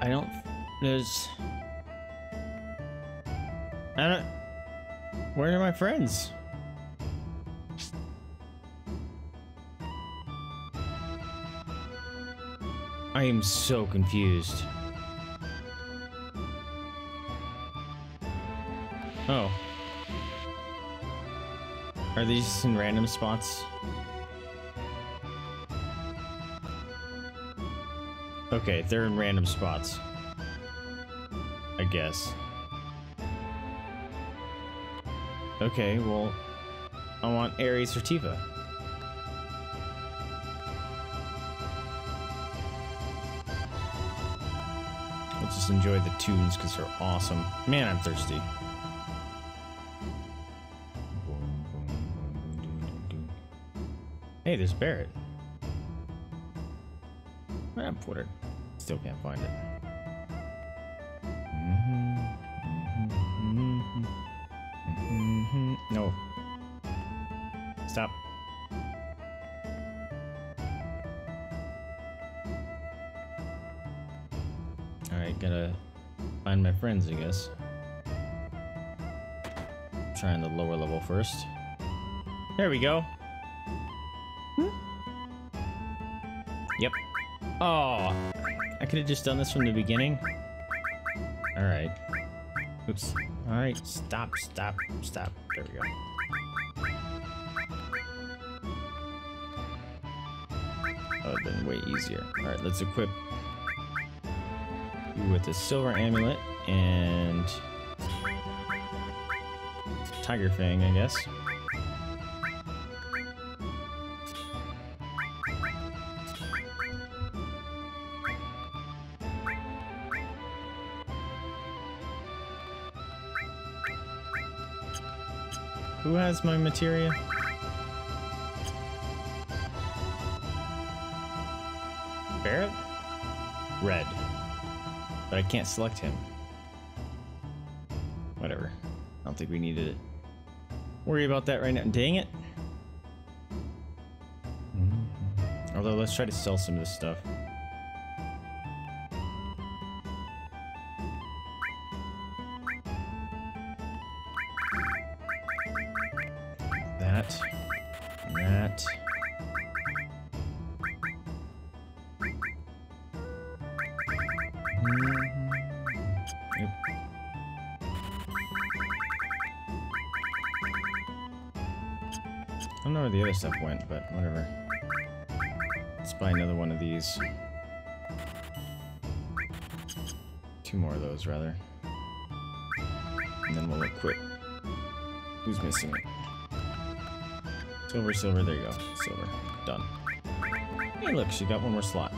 I don't... There's... I don't... Where are my friends? I am so confused. Oh. Are these just in random spots? Okay, they're in random spots, I guess. Okay, well, I want Aries or Tifa. Let's just enjoy the tunes because they're awesome. Man, I'm thirsty. Hey, there's Barret. I'm Porter. Still can't find it. No. Stop. Alright, gotta find my friends, I guess. I'm trying the lower level first. There we go. Yep. Oh, I could have just done this from the beginning. All right. Oops. All right. Stop, stop, stop. There we go. That would have been way easier. All right, let's equip you with a silver amulet and tiger fang, I guess. Who has my Materia? Barret? Red. But I can't select him. Whatever. I don't think we needed it. Worry about that right now. Dang it. Although, let's try to sell some of this stuff. I don't know where the other stuff went, but whatever. Let's buy another one of these. Two more of those, rather. And then we'll equip. Who's missing it? Silver, silver, there you go. Silver. Done. Hey, look, she got one more slot.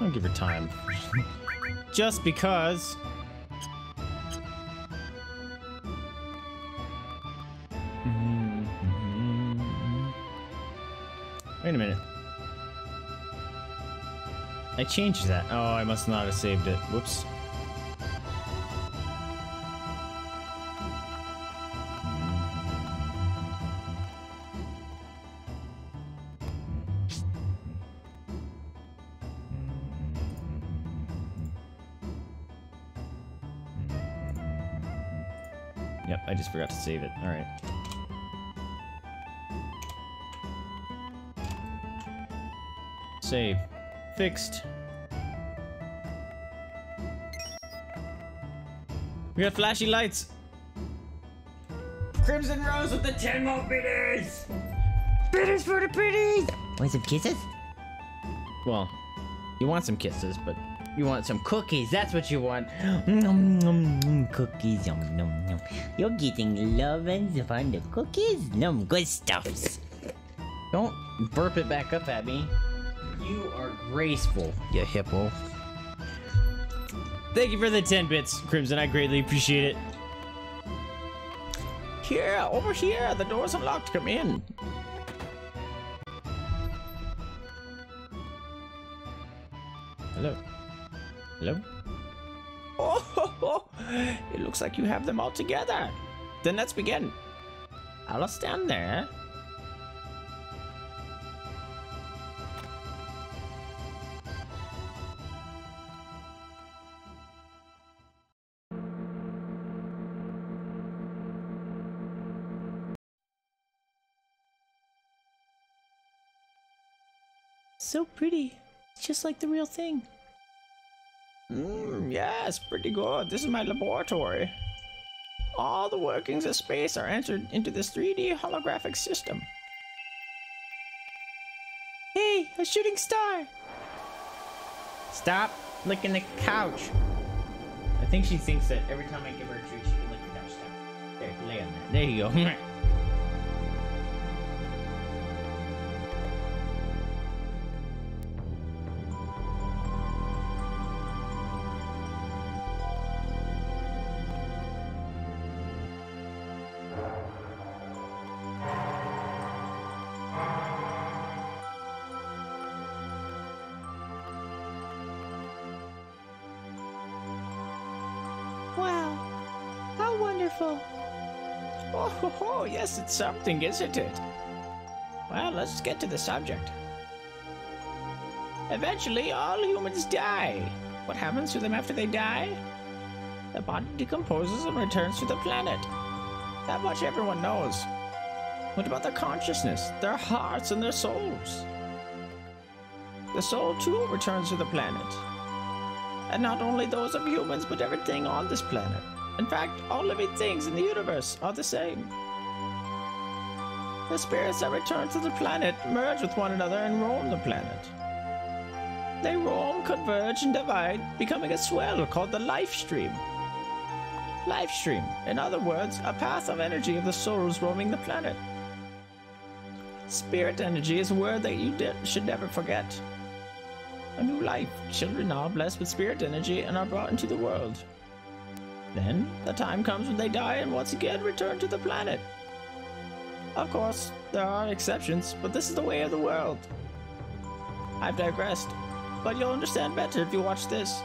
I'll give her time. Just because... Wait a minute. I changed that. Oh, I must not have saved it. Whoops. Yep, I just forgot to save it. All right. Save. Fixed. We got flashy lights. Crimson Rose with the 10 more biddies. Biddies for the pretties. Want some kisses? Well, you want some kisses, but you want some cookies. That's what you want. Nom, nom, nom, cookies. Nom, nom, nom. You're getting lovin' from the cookies. Nom, good stuffs. Don't burp it back up at me. You are graceful, you hippo. Thank you for the 10 bits, Crimson. I greatly appreciate it. Here, over here. The door's unlocked. Come in. Hello. Hello? Oh, ho, ho. It looks like you have them all together. Then let's begin. I'll stand there. so pretty. It's just like the real thing. Yes, pretty good. This is my laboratory. All the workings of space are entered into this 3D holographic system. Hey, a shooting star! Stop licking the couch. I think she thinks that every time I give her a treat, she can lick the couch. Stop. There, lay on that. There you go. Oh, yes, it's something, isn't it? Well, let's get to the subject. Eventually, all humans die. What happens to them after they die? The body decomposes and returns to the planet. That much everyone knows. What about their consciousness, their hearts, and their souls? The soul, too, returns to the planet. And not only those of humans, but everything on this planet. In fact, all living things in the universe are the same. The spirits that return to the planet merge with one another and roam the planet. They roam, converge, and divide, becoming a swell called the Life Stream. Life Stream, in other words, a path of energy of the souls roaming the planet. Spirit energy is a word that you should never forget. A new life, children are blessed with spirit energy and are brought into the world. Then, the time comes when they die and once again return to the planet. Of course, there are exceptions, but this is the way of the world. I've digressed, but you'll understand better if you watch this.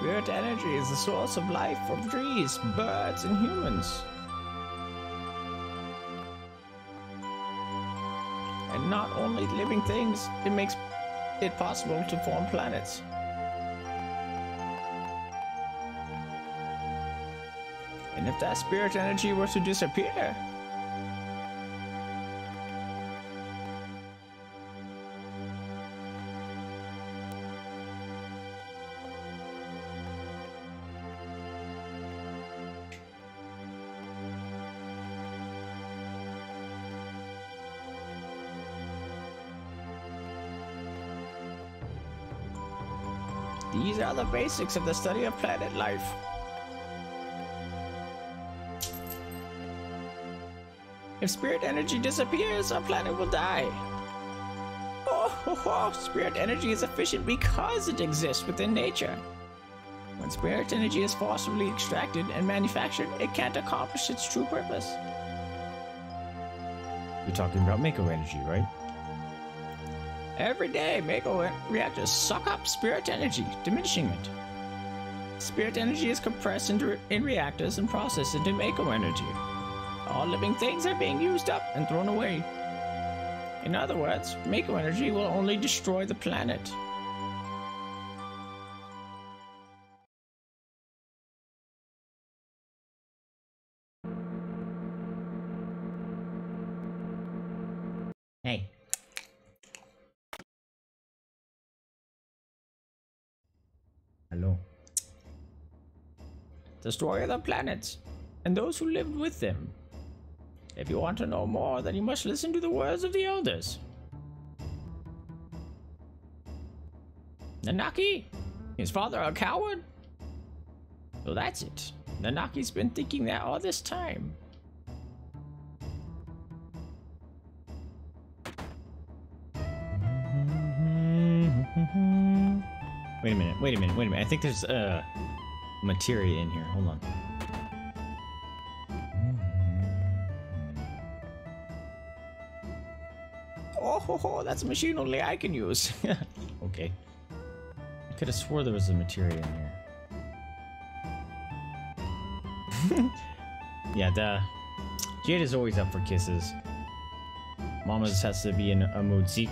Spirit energy is the source of life for trees, birds, and humans. And not only living things, it makes it possible to form planets. And if that spirit energy were to disappear, these are the basics of the study of planet life. If spirit energy disappears, our planet will die. Spirit energy is efficient because it exists within nature. When spirit energy is forcibly extracted and manufactured, it can't accomplish its true purpose. You're talking about Mako energy, right? Every day, Mako reactors suck up spirit energy, diminishing it. Spirit energy is compressed in reactors and processed into Mako energy. All living things are being used up and thrown away. In other words, Mako energy will only destroy the planet. Hey. Hello. Destroy the planets and those who lived with them. If you want to know more, then you must listen to the words of the elders. Nanaki? His father a coward? So that's it. Nanaki's been thinking that all this time. Wait a minute, wait a minute, wait a minute. I think there's materia in here. Hold on. Oh, ho, ho, that's a machine only I can use. Okay. I could have swore there was a materia in here. Yeah, the Jade is always up for kisses. Mama just has to be in a mood. See?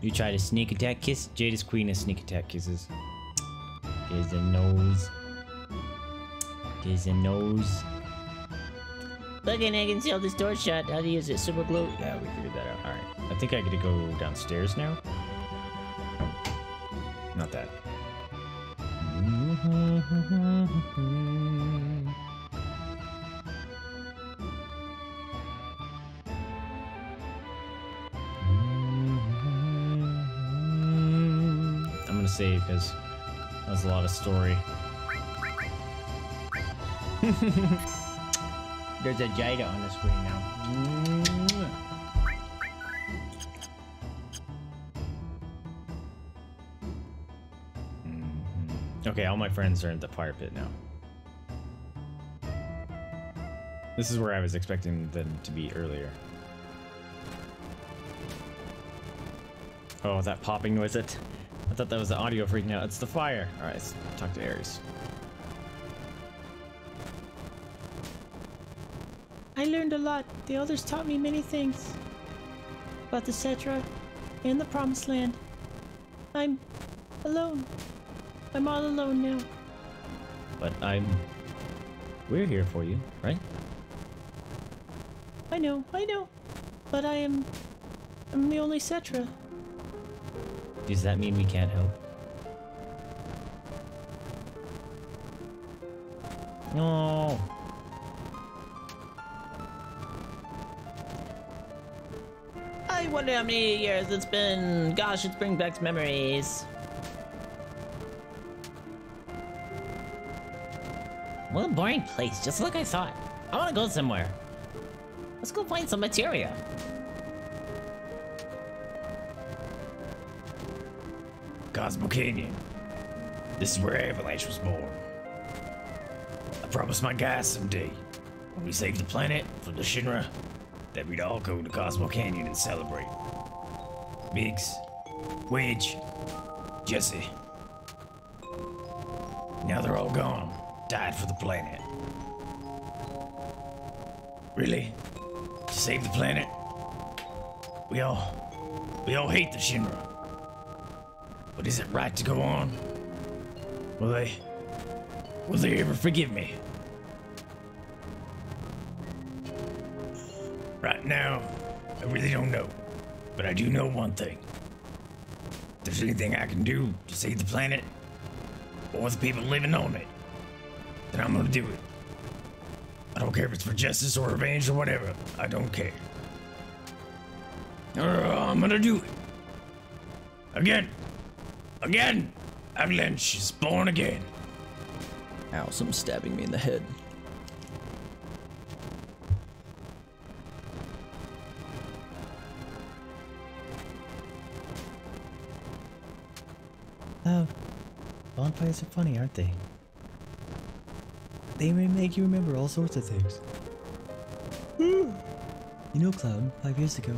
You try to sneak attack kiss? Jade is queen of sneak attack kisses. There's a nose. There's a nose. Look, and I can seal this door shut. How do you use it? Super glue? Yeah, we figured that out. Alright. I think I gotta go downstairs now. Oh, not that. I'm gonna save because that was a lot of story. There's a Jada on the screen now. Okay, all my friends are in the fire pit now. This is where I was expecting them to be earlier. Oh, that popping was it? I thought that was the audio freaking out. It's the fire. All right, let's talk to Aries. I learned a lot. The elders taught me many things about the Cetra and the Promised Land. I'm alone. I'm all alone now. But we're here for you, right? I know, but I'm the only Cetra. Does that mean we can't help? No. I wonder how many years it's been. Gosh, it's bringing back memories. What a boring place, just like I thought. I want to go somewhere. Let's go find some materia. Cosmo Canyon. This is where Avalanche was born. I promised my guys someday, when we save the planet from the Shinra, that we'd all go to Cosmo Canyon and celebrate. Biggs, Wedge, Jesse. Now they're all gone. Died for the planet. Really? To save the planet? We all hate the Shinra. But is it right to go on? Will they ever forgive me? Right now, I really don't know. But I do know one thing. If there's anything I can do to save the planet, or the people living on it, then I'm gonna do it. I don't care if it's for justice or revenge or whatever. I don't care. I'm gonna do it. Again. Again. Avalanche is born again. Ow, someone's stabbing me in the head. Oh, bonfires are funny, aren't they? They may make you remember all sorts of things. You know, Cloud, 5 years ago.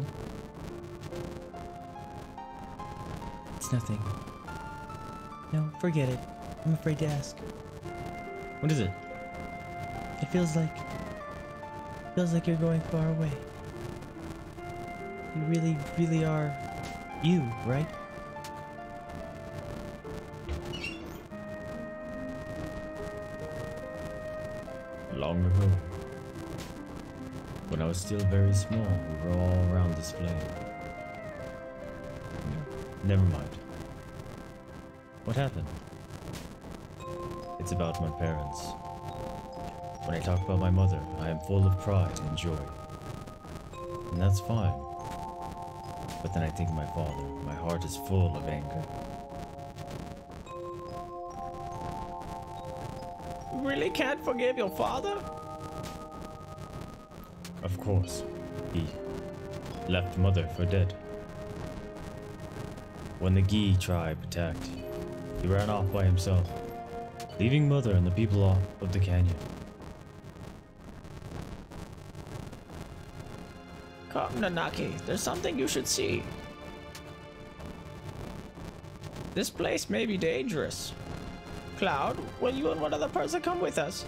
It's nothing. No, forget it. I'm afraid to ask. What is it? It feels like you're going far away. You really, really are you, right? Long ago, when I was still very small, we were all around this flame. Never mind. What happened? It's about my parents. When I talk about my mother, I am full of pride and joy. And that's fine. But then I think of my father. My heart is full of anger. Really can't forgive your father? Of course. He left mother for dead. When the Gi tribe attacked, he ran off by himself, leaving Mother and the people off of the canyon. Come, Nanaki, there's something you should see. This place may be dangerous. Cloud, will you and one other person come with us?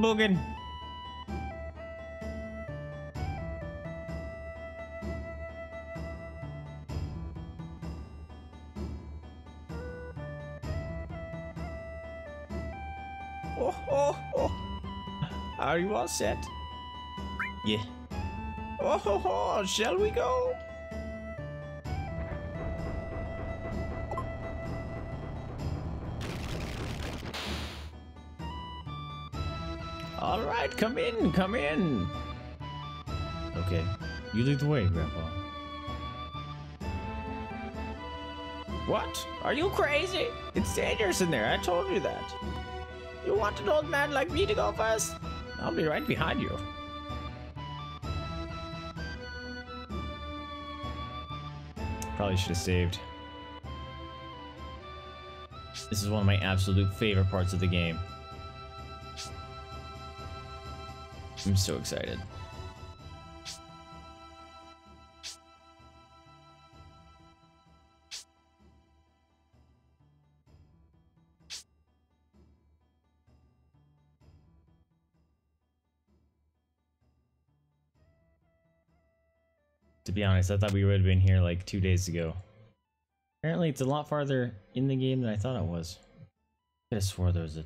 Boogin. Oh, oh, oh. Are you all set? Yeah. Oh, ho, ho. Shall we go? Come in, come in. Okay, you lead the way, Grandpa. What? Are you crazy? It's dangerous in there, I told you that. You want an old man like me to go first? I'll be right behind you. Probably should have saved. This is one of my absolute favorite parts of the game. I'm so excited. To be honest, I thought we would have been here like 2 days ago. Apparently it's a lot farther in the game than I thought it was. I could have swore there was a...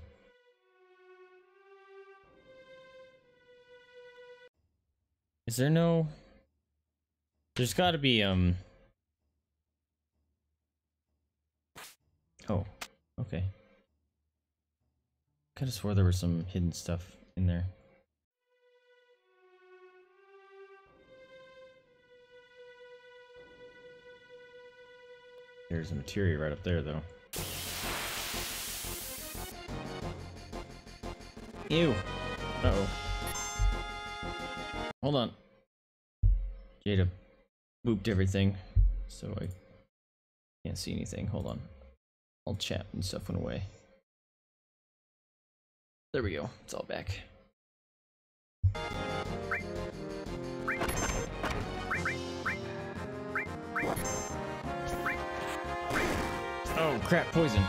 Is there no... There's gotta be, Oh, okay. Kinda swore there was some hidden stuff in there. There's a Materia right up there, though. Ew! Uh-oh. Hold on. Jade booped everything, so I can't see anything. Hold on. All chat and stuff went away. There we go. It's all back. Oh crap, poison.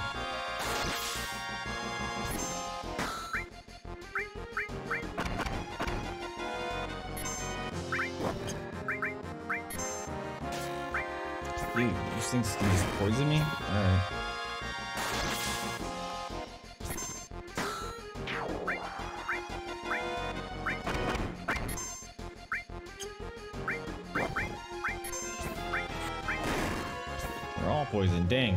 Dude, these things can just poison me? Alright. They're all poison, dang.